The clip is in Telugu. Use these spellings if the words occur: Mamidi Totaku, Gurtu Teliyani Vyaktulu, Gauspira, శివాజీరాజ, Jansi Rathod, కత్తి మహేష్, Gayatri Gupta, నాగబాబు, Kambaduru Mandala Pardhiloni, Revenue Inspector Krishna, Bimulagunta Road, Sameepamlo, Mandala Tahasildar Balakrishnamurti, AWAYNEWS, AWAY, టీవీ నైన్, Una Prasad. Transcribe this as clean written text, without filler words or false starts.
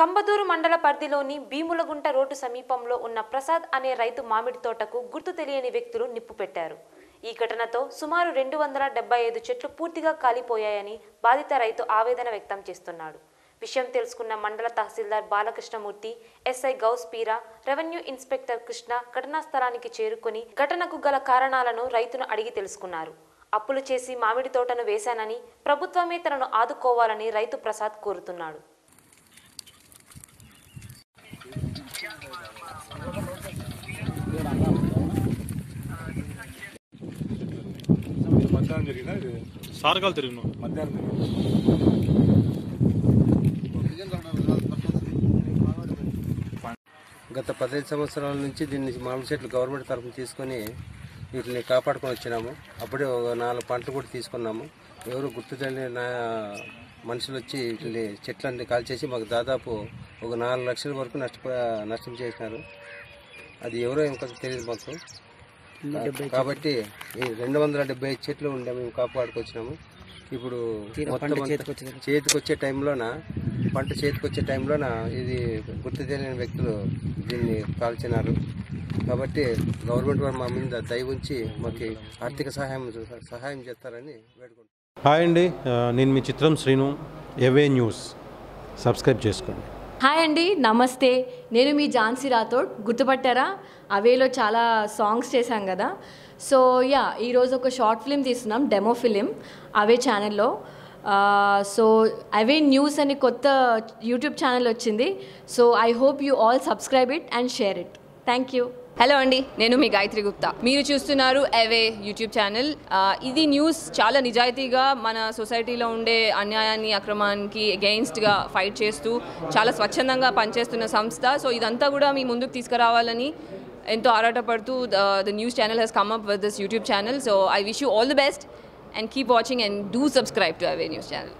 Kambaduru Mandala Pardhiloni, Bimulagunta Road to Sameepamlo, Una Prasad ane Raitu Mamidi Totaku, Gurtu Teliyani Vyaktulu nippu pettaru. Ee ghatanato sumaru 275 chetlu poortiga kalipoyayani badhita Raitu avedana vyaktam chestunnadu. Vishayam telusukunna Mandala Tahasildar Balakrishnamurti, SI Gauspira, Revenue Inspector Krishna, ghatana sthalaniki cherukoni, ghatanaku gala karanalanu Raitunu adigi telusukunnaru. Appulu chesi mamidi totanu vesanani, Prabhutvame tananu aadukovalani Raitu Prasad korutunnadu. గత 15 సంవత్సరాల నుంచి దీన్ని మామిడి చెట్లు గవర్నమెంట్ తరపున తీసుకొని వీటిని కాపాడుకొని వచ్చాము. అప్పుడు నాలుగు పంటలు కూడా తీసుకున్నాము. ఎవరు గుర్తులేని మనుషులు వచ్చి వీటిని చెట్లన్నీ కాల్చేసి మాకు దాదాపు ఒక 4 లక్షల వరకు నష్టం చేశారు. అది ఎవరో ఇంకా తెలియదు మాకు. కాబట్టి 275 చెట్లు ఉండే మేము కాపాడుకొచ్చినాము. ఇప్పుడు చేతికొచ్చే టైంలోన పంట చేతికొచ్చే టైంలోన ఇది గుర్తు తెలియని వ్యక్తులు దీన్ని కాల్చినారు. కాబట్టి గవర్నమెంట్ వారు మా మీద దయ ఉంచి మాకు ఆర్థిక సహాయం చేస్తారని వేడుకుంటున్నాను. హాయ్ అండి, నేను మీ చిత్రం శ్రీను, ఏవే న్యూస్ సబ్స్క్రైబ్ చేసుకోండి. హాయ్ అండి, నమస్తే. నేను మీ జాన్సీ రాథోడ్. గుర్తుపట్టారా? అవేలో చాలా సాంగ్స్ చేశాం కదా. సో యా, ఈరోజు ఒక షార్ట్ ఫిలిం తీస్తున్నాం, డెమో ఫిలిం అవే ఛానల్లో. సో అవే న్యూస్ అని కొత్త యూట్యూబ్ ఛానల్ వచ్చింది. So I hope you all subscribe it and share it. Thank you. Hello అండి, నేను మీ గాయత్రి గుప్తా. మీరు చూస్తున్నారు అవే యూట్యూబ్ ఛానల్. ఇది న్యూస్ చాలా నిజాయితీగా మన సొసైటీలో ఉండే అన్యాయాన్ని అక్రమానికి అగెయిన్స్ట్గా ఫైట్ చేస్తూ చాలా స్వచ్ఛందంగా పనిచేస్తున్న సంస్థ. సో ఇదంతా కూడా మీ ముందుకు తీసుకురావాలని ఎంతో ఆరాటపడుతూ the news channel has come up with this YouTube channel. So I wish you all the best and keep watching and do subscribe to అవే న్యూస్ ఛానల్.